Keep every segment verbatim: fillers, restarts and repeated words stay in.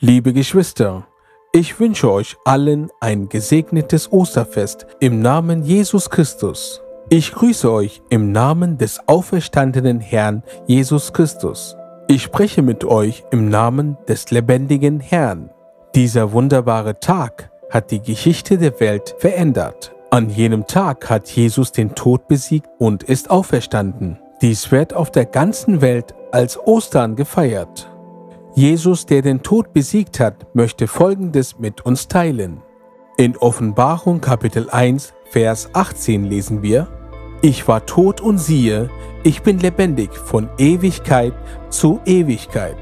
Liebe Geschwister, ich wünsche euch allen ein gesegnetes Osterfest im Namen Jesus Christus. Ich grüße euch im Namen des auferstandenen Herrn Jesus Christus. Ich spreche mit euch im Namen des lebendigen Herrn. Dieser wunderbare Tag hat die Geschichte der Welt verändert. An jenem Tag hat Jesus den Tod besiegt und ist auferstanden. Dies wird auf der ganzen Welt als Ostern gefeiert. Jesus, der den Tod besiegt hat, möchte Folgendes mit uns teilen. In Offenbarung Kapitel eins, Vers achtzehn lesen wir: Ich war tot und siehe, ich bin lebendig von Ewigkeit zu Ewigkeit.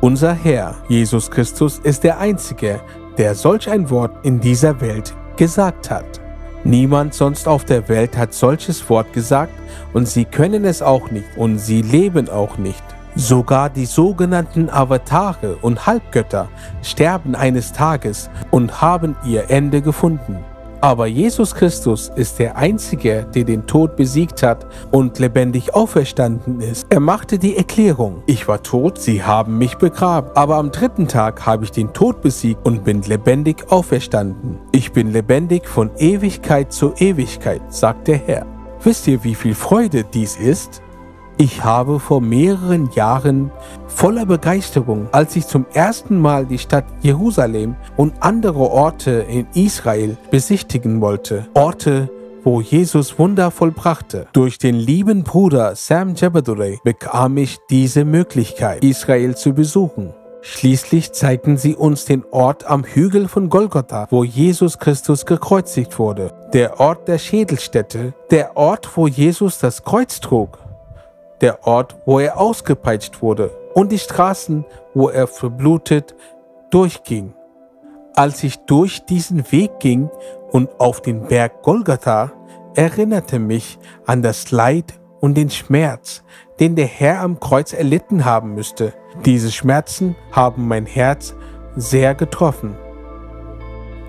Unser Herr, Jesus Christus, ist der Einzige, der solch ein Wort in dieser Welt gesagt hat. Niemand sonst auf der Welt hat solches Wort gesagt und sie können es auch nicht und sie leben auch nicht. Sogar die sogenannten Avatare und Halbgötter sterben eines Tages und haben ihr Ende gefunden. Aber Jesus Christus ist der Einzige, der den Tod besiegt hat und lebendig auferstanden ist. Er machte die Erklärung: Ich war tot, sie haben mich begraben, aber am dritten Tag habe ich den Tod besiegt und bin lebendig auferstanden. Ich bin lebendig von Ewigkeit zu Ewigkeit, sagt der Herr. Wisst ihr, wie viel Freude dies ist? Ich habe vor mehreren Jahren voller Begeisterung, als ich zum ersten Mal die Stadt Jerusalem und andere Orte in Israel besichtigen wollte, Orte, wo Jesus Wunder vollbrachte. Durch den lieben Bruder Sam Jebedure bekam ich diese Möglichkeit, Israel zu besuchen. Schließlich zeigten sie uns den Ort am Hügel von Golgotha, wo Jesus Christus gekreuzigt wurde, der Ort der Schädelstätte, der Ort, wo Jesus das Kreuz trug, der Ort, wo er ausgepeitscht wurde, und die Straßen, wo er verblutet durchging. Als ich durch diesen Weg ging und auf den Berg Golgatha, erinnerte mich an das Leid und den Schmerz, den der Herr am Kreuz erlitten haben müsste. Diese Schmerzen haben mein Herz sehr getroffen.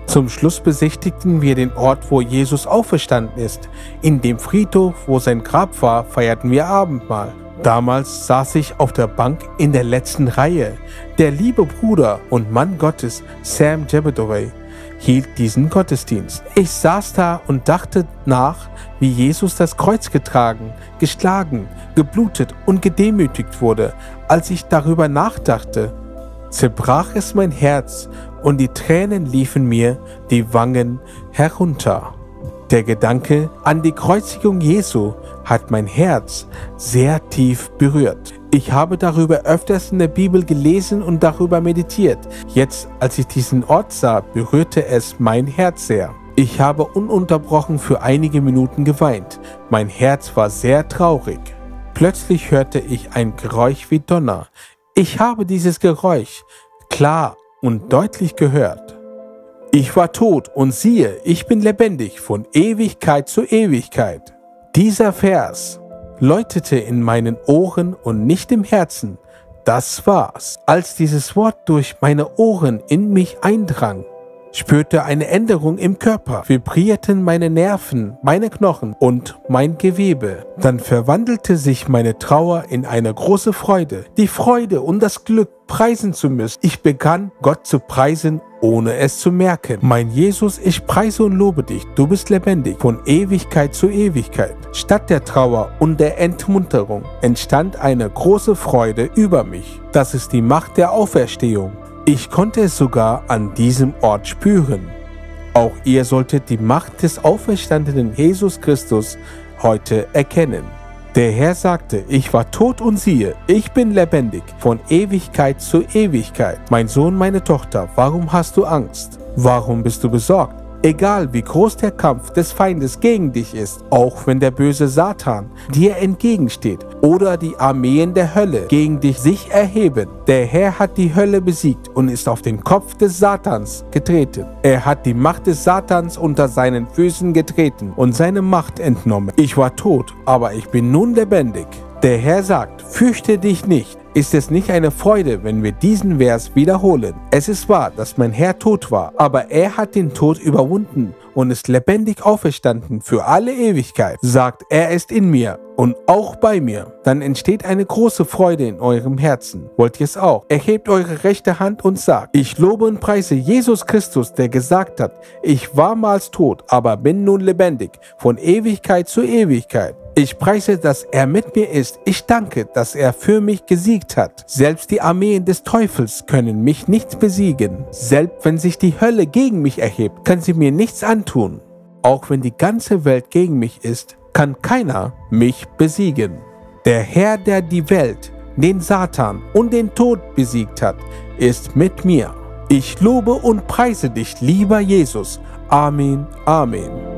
Zum Schluss besichtigten wir den Ort, wo Jesus auferstanden ist. In dem Friedhof, wo sein Grab war, feierten wir Abendmahl. Damals saß ich auf der Bank in der letzten Reihe. Der liebe Bruder und Mann Gottes, Sam Jebedoway, hielt diesen Gottesdienst. Ich saß da und dachte nach, wie Jesus das Kreuz getragen, geschlagen, geblutet und gedemütigt wurde. Als ich darüber nachdachte, zerbrach es mein Herz und die Tränen liefen mir die Wangen herunter. Der Gedanke an die Kreuzigung Jesu hat mein Herz sehr tief berührt. Ich habe darüber öfters in der Bibel gelesen und darüber meditiert. Jetzt, als ich diesen Ort sah, berührte es mein Herz sehr. Ich habe ununterbrochen für einige Minuten geweint. Mein Herz war sehr traurig. Plötzlich hörte ich ein Geräusch wie Donner. Ich habe dieses Geräusch klar und deutlich gehört. Ich war tot und siehe, ich bin lebendig von Ewigkeit zu Ewigkeit. Dieser Vers läutete in meinen Ohren und nicht im Herzen. Das war's. Als dieses Wort durch meine Ohren in mich eindrang, spürte eine Änderung im Körper, vibrierten meine Nerven, meine Knochen und mein Gewebe. Dann verwandelte sich meine Trauer in eine große Freude, die Freude und das Glück, preisen zu müssen. Ich begann, Gott zu preisen, ohne es zu merken. Mein Jesus, ich preise und lobe dich, du bist lebendig, von Ewigkeit zu Ewigkeit. Statt der Trauer und der Entmunterung entstand eine große Freude über mich. Das ist die Macht der Auferstehung. Ich konnte es sogar an diesem Ort spüren. Auch ihr solltet die Macht des auferstandenen Jesus Christus heute erkennen. Der Herr sagte: Ich war tot und siehe, ich bin lebendig, von Ewigkeit zu Ewigkeit. Mein Sohn, meine Tochter, warum hast du Angst? Warum bist du besorgt? Egal wie groß der Kampf des Feindes gegen dich ist, auch wenn der böse Satan dir entgegensteht oder die Armeen der Hölle gegen dich sich erheben, der Herr hat die Hölle besiegt und ist auf den Kopf des Satans getreten. Er hat die Macht des Satans unter seinen Füßen getreten und seine Macht entnommen. Ich war tot, aber ich bin nun lebendig. Der Herr sagt: Fürchte dich nicht. Ist es nicht eine Freude, wenn wir diesen Vers wiederholen? Es ist wahr, dass mein Herr tot war, aber er hat den Tod überwunden und ist lebendig auferstanden für alle Ewigkeit. Sagt, er ist in mir und auch bei mir. Dann entsteht eine große Freude in eurem Herzen. Wollt ihr es auch? Erhebt eure rechte Hand und sagt, ich lobe und preise Jesus Christus, der gesagt hat, ich war mal tot, aber bin nun lebendig, von Ewigkeit zu Ewigkeit. Ich preise, dass er mit mir ist. Ich danke, dass er für mich gesiegt hat. Selbst die Armeen des Teufels können mich nicht besiegen. Selbst wenn sich die Hölle gegen mich erhebt, kann sie mir nichts antun. Auch wenn die ganze Welt gegen mich ist, kann keiner mich besiegen. Der Herr, der die Welt, den Satan und den Tod besiegt hat, ist mit mir. Ich lobe und preise dich, lieber Jesus. Amen, Amen.